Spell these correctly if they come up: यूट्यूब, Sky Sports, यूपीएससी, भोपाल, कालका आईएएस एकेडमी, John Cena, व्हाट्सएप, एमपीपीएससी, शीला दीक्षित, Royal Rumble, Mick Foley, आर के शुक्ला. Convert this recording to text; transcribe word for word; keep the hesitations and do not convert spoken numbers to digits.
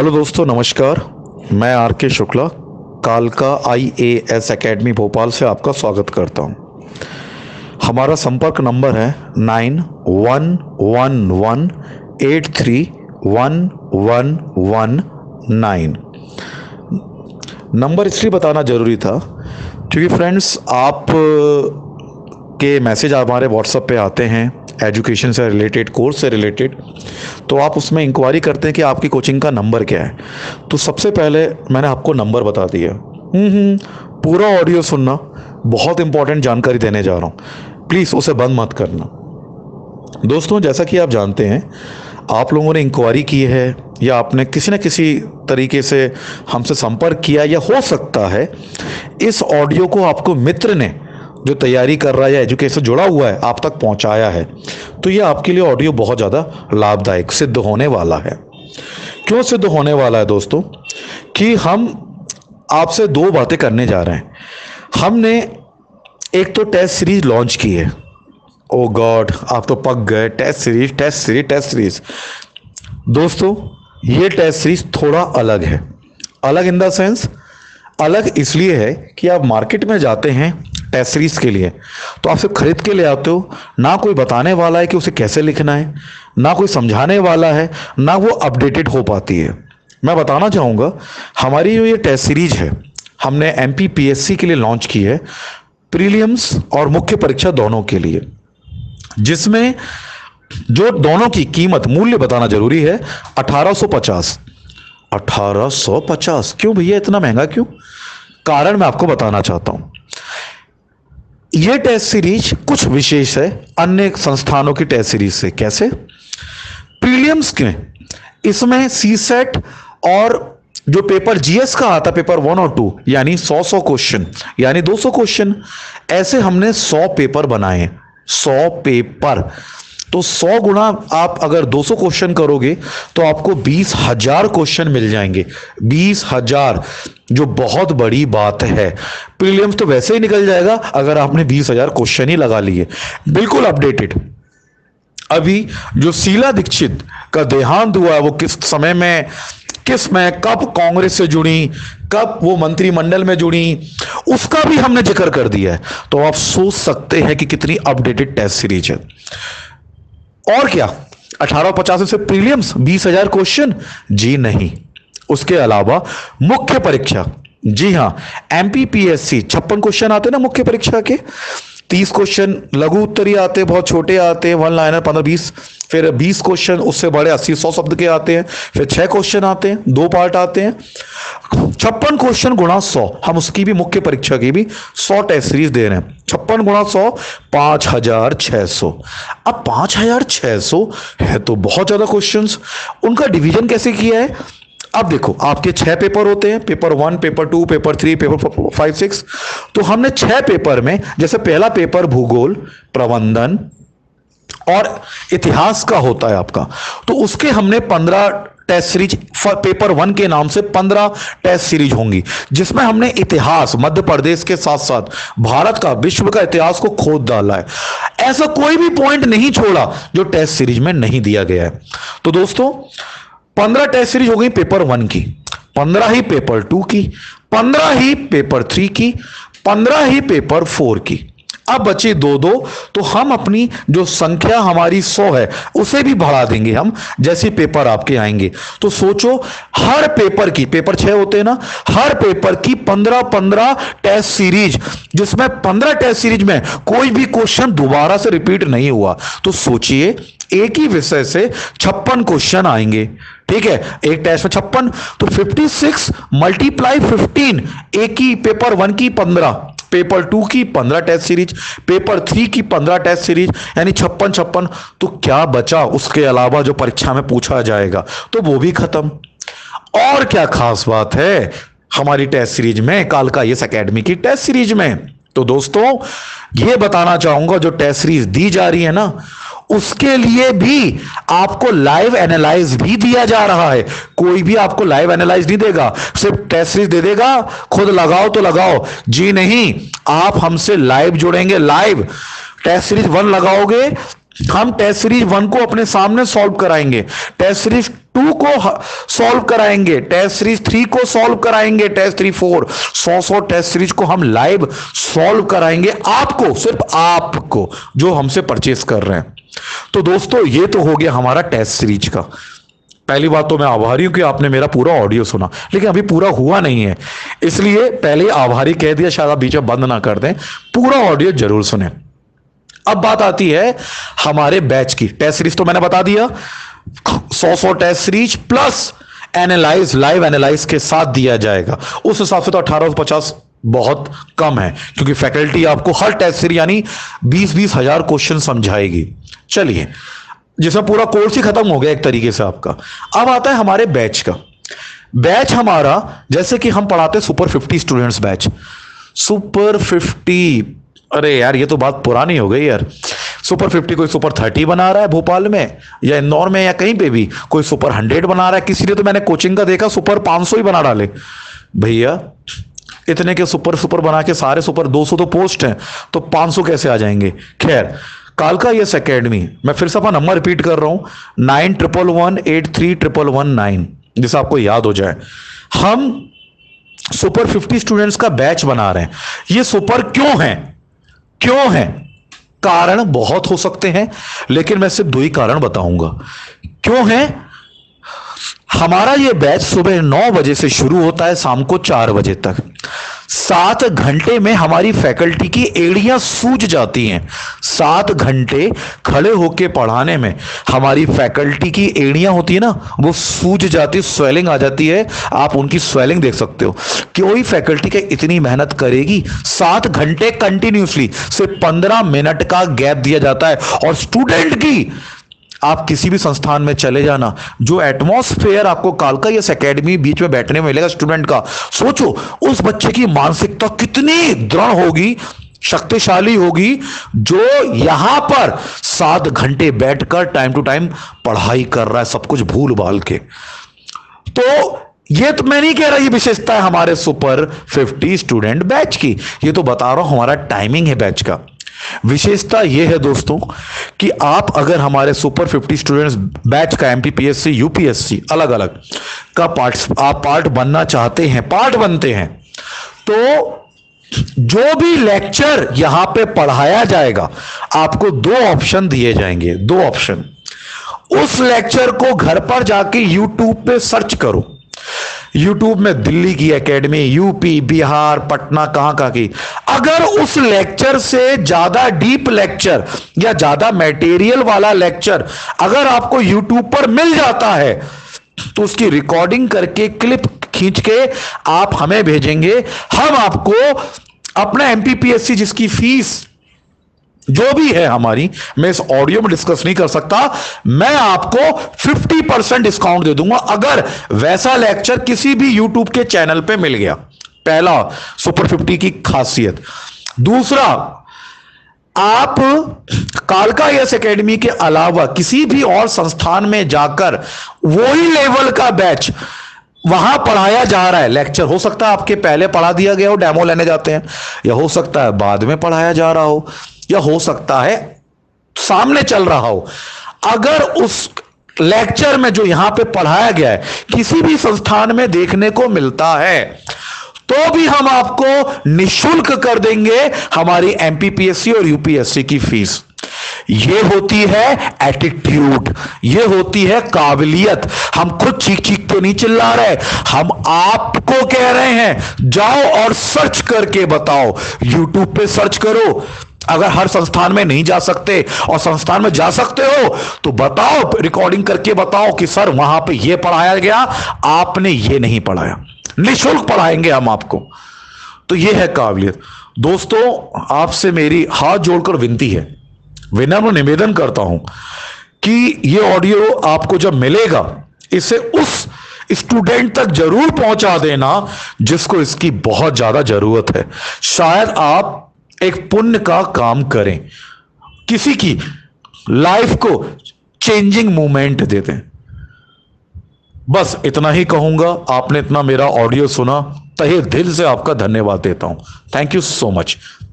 Hello दोस्तों, नमस्कार। मैं आर के शुक्ला कालका आईएएस एकेडमी भोपाल से आपका स्वागत करता हूं। हमारा संपर्क नंबर है nine one one one eight three one one one nine. Number इसलिए बताना ज़रूरी था क्योंकि फ्रेंड्स आप के मैसेज हमारे व्हाट्सएप पे आते हैं एजुकेशन से रिलेटेड, कोर्स से रिलेटेड, तो आप उसमें इंक्वायरी करते हैं कि आपकी कोचिंग का नंबर क्या है। तो सबसे पहले मैंने आपको नंबर बता दिया। पूरा ऑडियो सुनना, बहुत इंपॉर्टेंट जानकारी देने जा रहा हूँ, प्लीज़ उसे बंद मत करना। दोस्तों, जैसा कि आप जानते हैं, आप लोगों ने इंक्वायरी की है या आपने किसी न किसी तरीके से हमसे संपर्क किया, या हो सकता है इस ऑडियो को आपको मित्र ने जो तैयारी कर रहा है या एजुकेशन से जुड़ा हुआ है आप तक पहुंचाया है, तो यह आपके लिए ऑडियो बहुत ज़्यादा लाभदायक सिद्ध होने वाला है। क्यों सिद्ध होने वाला है दोस्तों? कि हम आपसे दो बातें करने जा रहे हैं। हमने एक तो टेस्ट सीरीज लॉन्च की है। ओ गॉड, आप तो पक गए। Test series test series test series. दोस्तों, ये टेस्ट सीरीज थोड़ा अलग है। अलग इन द सेंस, अलग इसलिए है कि आप मार्केट में जाते हैं टेस्ट सीरीज के लिए तो आप सिर्फ खरीद के ले आते हो, ना कोई बताने वाला है कि उसे कैसे लिखना है, ना कोई समझाने वाला है, ना वो अपडेटेड हो पाती है। मैं बताना चाहूँगा, हमारी जो ये टेस्ट सीरीज है हमने एमपीपीएससी के लिए लॉन्च की है, प्रीलिम्स और मुख्य परीक्षा दोनों के लिए, जिसमें जो दोनों की कीमत, मूल्य बताना जरूरी है, अठारह सौ पचास। अठारह सौ पचास क्यों भैया, इतना महंगा क्यों? कारण मैं आपको बताना चाहता हूँ। यह टेस्ट सीरीज कुछ विशेष है अन्य संस्थानों की टेस्ट सीरीज से। कैसे? प्रीलिम्स के इसमें सीसेट और जो पेपर जीएस का आता, पेपर वन और टू, यानी सौ सौ क्वेश्चन, यानी दो सौ क्वेश्चन, ऐसे हमने सौ पेपर बनाए हैं। सौ पेपर तो सौ गुणा आप अगर दो सौ क्वेश्चन करोगे तो आपको बीस हजार क्वेश्चन मिल जाएंगे। बीस हजार, जो बहुत बड़ी बात है। प्रीलिम्स तो वैसे ही निकल जाएगा अगर आपने बीस हजार क्वेश्चन ही लगा लिए, बिल्कुल अपडेटेड। अभी जो शीला दीक्षित का देहांत हुआ, वो किस समय में, किस में, कब कांग्रेस से जुड़ी, कब वो मंत्रिमंडल में जुड़ी, उसका भी हमने जिक्र कर दिया है। तो आप सोच सकते हैं कि कितनी अपडेटेड टेस्ट सीरीज है। और क्या, अठारह सौ पचास से प्रीलिम्स, बीस हजार क्वेश्चन? जी नहीं। उसके अलावा मुख्य परीक्षा, जी हाँ, एमपीपीएससी छप्पन क्वेश्चन आते ना मुख्य परीक्षा के, तीस क्वेश्चन लघु उत्तरीय आते, बहुत छोटे आते, वन लाइनर पंद्रह बीस, फिर बीस क्वेश्चन, उससे बड़े अस्सी सौ शब्द के आते हैं, फिर छह क्वेश्चन आते हैं, दो पार्ट आते हैं। छप्पन क्वेश्चन गुणा सौ, हम उसकी भी, मुख्य परीक्षा की भी सौ टेस्ट सीरीज दे रहे हैं। छप्पन गुणा सौ पाँच हजार छः सौ। अब पाँच हजार छः सौ है तो बहुत ज्यादा क्वेश्चन। उनका डिविजन कैसे किया है? अब देखो, आपके छह पेपर होते हैं, paper one, paper two, paper three, paper five, six. तो हमने छह पेपर में, जैसे पहला पेपर भूगोल, प्रबंधन और इतिहास का होता है आपका, तो उसके हमने पंद्रह टेस्ट सीरीज पेपर वन के नाम से पंद्रह टेस्ट सीरीज होंगी, जिसमें हमने इतिहास, मध्य प्रदेश के साथ साथ भारत का, विश्व का इतिहास को खोद डाला है। ऐसा कोई भी पॉइंट नहीं छोड़ा जो टेस्ट सीरीज में नहीं दिया गया है। तो दोस्तों, पंद्रह टेस्ट सीरीज हो गई पेपर वन की, पंद्रह ही पेपर टू की, पंद्रह ही पेपर थ्री की, पंद्रह ही पेपर फोर की। अब बचे दो दो, तो हम अपनी जो संख्या हमारी सौ है उसे भी बढ़ा देंगे हम, जैसे पेपर आपके आएंगे। तो सोचो, हर पेपर की, पेपर छह होते हैं ना, हर पेपर की पंद्रह पंद्रह टेस्ट सीरीज, जिसमें पंद्रह टेस्ट सीरीज में कोई भी क्वेश्चन दोबारा से रिपीट नहीं हुआ। तो सोचिए, एक ही विषय से छप्पन क्वेश्चन आएंगे, ठीक है, एक टेस्ट में छप्पन, तो छप्पन मल्टीप्लाई पंद्रह, एक ही पेपर वन की पंद्रह, पेपर टू की पंद्रह टेस्ट सीरीज, पेपर थ्री की पंद्रह टेस्ट सीरीज, यानी छप्पन छप्पन। तो क्या बचा? उसके अलावा जो परीक्षा में पूछा जाएगा तो वो भी खत्म। और क्या खास बात है हमारी टेस्ट सीरीज में, कालका आईएएस एकेडमी की टेस्ट सीरीज में? तो दोस्तों, ये बताना चाहूंगा, जो टेस्ट सीरीज दी जा रही है ना, उसके लिए भी आपको लाइव एनालाइज भी दिया जा रहा है। कोई भी आपको लाइव एनालाइज नहीं देगा, सिर्फ टेस्ट सीरीज दे देगा, खुद लगाओ तो लगाओ। जी नहीं, आप हमसे लाइव जुड़ेंगे। लाइव टेस्ट सीरीज वन लगाओगे हम टेस्ट सीरीज वन को अपने सामने सॉल्व कराएंगे, टेस्ट सीरीज टू को सॉल्व कराएंगे, टेस्ट सीरीज थ्री को सॉल्व कराएंगे, टेस्ट थ्री फोर सौ सौ टेस्ट सीरीज को हम लाइव सॉल्व कराएंगे आपको, सिर्फ आपको जो हमसे परचेस कर रहे हैं। तो दोस्तों ये तो हो गया हमारा टेस्ट सीरीज का। पहली बात तो मैं आभारी हूं कि आपने मेरा पूरा ऑडियो सुना, लेकिन अभी पूरा हुआ नहीं है, इसलिए पहले आभारी कह दिया, शायद आप बीच में बंद ना कर दें, पूरा ऑडियो जरूर सुने। अब बात आती है हमारे बैच की। टेस्ट सीरीज तो मैंने बता दिया, सौ सौ test series plus analyse, live analyse के साथ दिया जाएगा। उस हिसाब से तो अठारह पचास बहुत कम है, क्योंकि फैकल्टी आपको हर टेस्ट सीरीज यानी बीस बीस हजार क्वेश्चन समझाएगी। चलिए, जिसमें पूरा कोर्स ही खत्म हो गया एक तरीके से आपका। अब आता है हमारे बैच का। बैच हमारा, जैसे कि हम पढ़ाते हैं super fifty students batch, super fifty, अरे यार ये तो बात पुरानी हो गई यार। सुपर फिफ्टी कोई सुपर थर्टी बना रहा है भोपाल में या इंदौर में या कहीं पे भी, कोई सुपर हंड्रेड बना रहा है, किसी ने तो मैंने कोचिंग का देखा सुपर पांच सौ ही बना डाले। भैया इतने के सुपर सुपर बना के सारे सुपर दो सौ तो पोस्ट हैं, तो पांच सौ कैसे आ जाएंगे। खैर, कालका आईएएस एकेडमी, मैं फिर से अपना नंबर रिपीट कर रहा हूं, nine triple one eight three triple one nine, जिसे आपको याद हो जाए। हम सुपर फिफ्टी स्टूडेंट्स का बैच बना रहे हैं। ये सुपर क्यों है, क्यों है? कारण बहुत हो सकते हैं, लेकिन मैं सिर्फ दो ही कारण बताऊंगा क्यों है। हमारा ये बैच सुबह नौ बजे से शुरू होता है, शाम को चार बजे तक। सात घंटे में हमारी फैकल्टी की एड़ियां सूज जाती हैं। सात घंटे खड़े होके पढ़ाने में हमारी फैकल्टी की एड़ियां होती है ना, वो सूज जाती, स्वेलिंग आ जाती है। आप उनकी स्वेलिंग देख सकते हो। कोई फैकल्टी के इतनी मेहनत करेगी, सात घंटे कंटिन्यूसली, सिर्फ पंद्रह मिनट का गैप दिया जाता है। और स्टूडेंट की, आप किसी भी संस्थान में चले जाना, जो एटमॉस्फेयर आपको कालका आईएएस एकेडमी बीच में बैठने में मिलेगा स्टूडेंट का, सोचो उस बच्चे की मानसिकता कितनी दृढ़ होगी, शक्तिशाली होगी, जो यहां पर सात घंटे बैठकर टाइम टू टाइम पढ़ाई कर रहा है, सब कुछ भूल भाल के। तो ये तो मैं नहीं कह रहा ये विशेषता है हमारे सुपर फिफ्टी स्टूडेंट बैच की, ये तो बता रहा हूं हमारा टाइमिंग है बैच का। विशेषता यह है दोस्तों कि आप अगर हमारे सुपर फिफ्टी स्टूडेंट्स बैच का एमपीपीएससी, यूपीएससी अलग अलग का पार्ट, आप पार्ट बनना चाहते हैं, पार्ट बनते हैं, तो जो भी लेक्चर यहां पे पढ़ाया जाएगा, आपको दो ऑप्शन दिए जाएंगे, दो ऑप्शन। उस लेक्चर को घर पर जाके यूट्यूब पे सर्च करो। यूट्यूब में दिल्ली की एकेडमी, यूपी, बिहार, पटना, कहां कहां की। अगर उस लेक्चर से ज्यादा डीप लेक्चर या ज्यादा मटेरियल वाला लेक्चर अगर आपको यूट्यूब पर मिल जाता है, तो उसकी रिकॉर्डिंग करके क्लिप खींच के आप हमें भेजेंगे। हम आपको अपना एमपीपीएससी, जिसकी फीस जो भी है हमारी, मैं इस ऑडियो में डिस्कस नहीं कर सकता, मैं आपको पचास परसेंट डिस्काउंट दे दूंगा अगर वैसा लेक्चर किसी भी यूट्यूब के चैनल पे मिल गया। पहला सुपर फिफ्टी की खासियत। दूसरा, आप कालका आईएएस एकेडमी के अलावा किसी भी और संस्थान में जाकर वही लेवल का बैच वहां पढ़ाया जा रहा है, लेक्चर हो सकता है आपके पहले पढ़ा दिया गया हो, डेमो लेने जाते हैं, या हो सकता है बाद में पढ़ाया जा रहा हो, या हो सकता है सामने चल रहा हो। अगर उस लेक्चर में जो यहां पे पढ़ाया गया है किसी भी संस्थान में देखने को मिलता है, तो भी हम आपको निःशुल्क कर देंगे हमारी एमपीपीएससी और यूपीएससी की फीस। ये होती है एटीट्यूड, ये होती है काबिलियत। हम खुद चीख चीख के नहीं चिल्ला रहे, हम आपको कह रहे हैं जाओ और सर्च करके बताओ। यूट्यूब पे सर्च करो, अगर हर संस्थान में नहीं जा सकते और संस्थान में जा सकते हो, तो बताओ, रिकॉर्डिंग करके बताओ कि सर वहां पे ये पढ़ाया गया, आपने ये नहीं पढ़ाया, निःशुल्क पढ़ाएंगे हम आपको। तो ये है काबिलियत। दोस्तों, आपसे मेरी हाथ जोड़कर विनती है, विनम्र निवेदन करता हूं कि ये ऑडियो आपको जब मिलेगा, इसे उस स्टूडेंट तक जरूर पहुंचा देना जिसको इसकी बहुत ज्यादा जरूरत है। शायद आप एक पुण्य का काम करें, किसी की लाइफ को चेंजिंग मोमेंट दे दें। बस इतना ही कहूंगा। आपने इतना मेरा ऑडियो सुना, तहे दिल से आपका धन्यवाद देता हूं। Thank you so much.